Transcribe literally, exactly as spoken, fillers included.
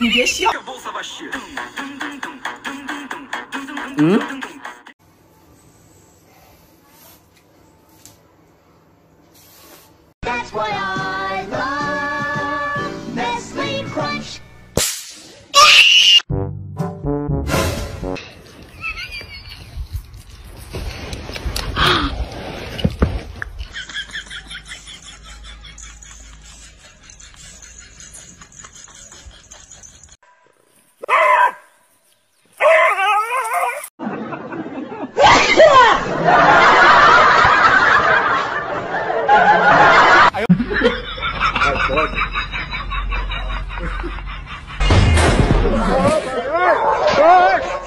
你别笑。嗯？Fuck!